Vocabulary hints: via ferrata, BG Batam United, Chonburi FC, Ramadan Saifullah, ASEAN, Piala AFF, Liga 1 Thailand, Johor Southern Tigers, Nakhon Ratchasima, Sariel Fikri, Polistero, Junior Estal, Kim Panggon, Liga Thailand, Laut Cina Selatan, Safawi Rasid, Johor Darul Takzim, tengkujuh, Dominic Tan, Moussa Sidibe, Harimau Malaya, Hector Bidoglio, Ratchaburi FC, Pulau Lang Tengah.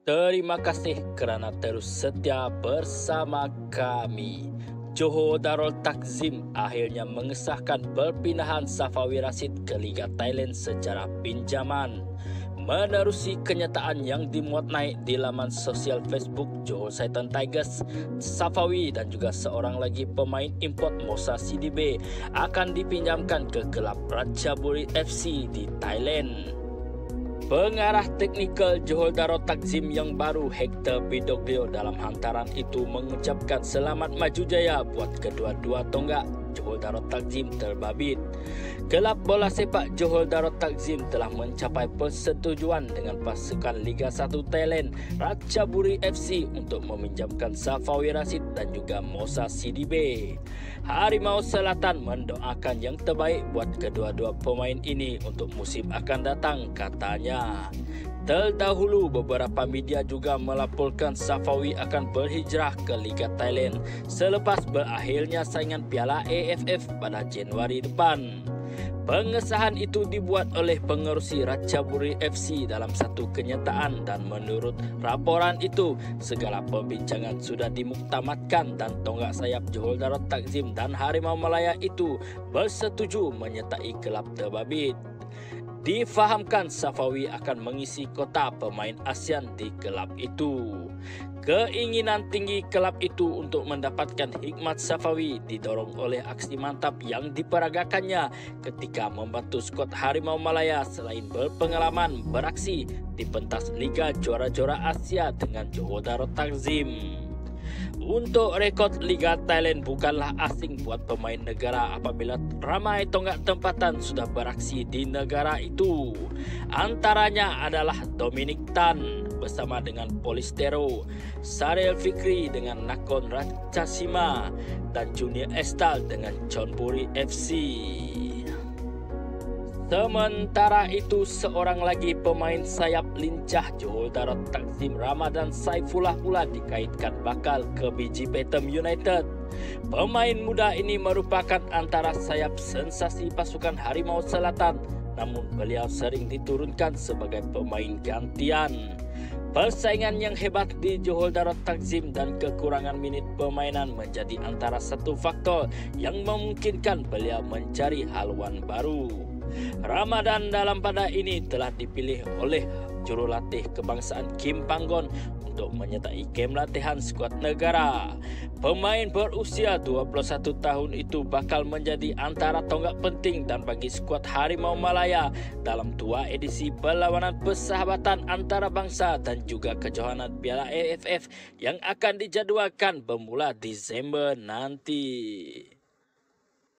Terima kasih kerana terus setia bersama kami. Johor Darul Takzim akhirnya mengesahkan perpindahan Safawi Rasid ke Liga Thailand secara pinjaman. Menerusi kenyataan yang dimuat naik di laman sosial Facebook Johor Southern Tigers, Safawi dan juga seorang lagi pemain import Moussa Sidibe akan dipinjamkan ke klub Ratchaburi FC di Thailand. Pengarah teknikal Johor Darul Takzim yang baru, Hector Bidoglio, dalam hantaran itu mengucapkan selamat maju jaya buat kedua-dua tonggak Johor Darul Takzim terbabit. Kelab bola sepak Johor Darul Takzim telah mencapai persetujuan dengan pasukan Liga 1 Thailand Ratchaburi FC untuk meminjamkan Safawi Rasid dan juga Moussa Sidibe. Harimau Selatan mendoakan yang terbaik buat kedua-dua pemain ini untuk musim akan datang, katanya. Terdahulu, beberapa media juga melaporkan Safawi akan berhijrah ke Liga Thailand selepas berakhirnya saingan Piala AFF pada Januari depan. Pengesahan itu dibuat oleh pengerusi Ratchaburi FC dalam satu kenyataan, dan menurut laporan itu, segala perbincangan sudah dimuktamadkan dan tonggak sayap Johor Darul Takzim dan Harimau Malaya itu bersetuju menyertai kelab terbabit. Difahamkan Safawi akan mengisi kota pemain ASEAN di kelab itu. Keinginan tinggi kelab itu untuk mendapatkan hikmat Safawi didorong oleh aksi mantap yang diperagakannya ketika membantu skuad Harimau Malaya selain berpengalaman beraksi di pentas Liga Juara-Juara Asia dengan Johor Darul Takzim. Untuk rekod Liga Thailand bukanlah asing buat pemain negara apabila ramai tonggak tempatan sudah beraksi di negara itu. Antaranya adalah Dominic Tan bersama dengan Polistero, Sariel Fikri dengan Nakhon Ratchasima dan Junior Estal dengan Chonburi FC. Sementara itu, seorang lagi pemain sayap lincah Johor Darul Takzim Ramadan Saifullah pula dikaitkan bakal ke BG Batam United. Pemain muda ini merupakan antara sayap sensasi pasukan Harimau Selatan, namun beliau sering diturunkan sebagai pemain gantian. Persaingan yang hebat di Johor Darul Takzim dan kekurangan minit permainan menjadi antara satu faktor yang memungkinkan beliau mencari haluan baru. Ramadan dalam pada ini telah dipilih oleh jurulatih kebangsaan Kim Panggon untuk menyertai kem latihan skuad negara. Pemain berusia 21 tahun itu bakal menjadi antara tonggak penting dan bagi skuad Harimau Malaya dalam dua edisi perlawanan persahabatan antarabangsa dan juga kejohanan Piala AFF yang akan dijadwalkan bermula Disember nanti.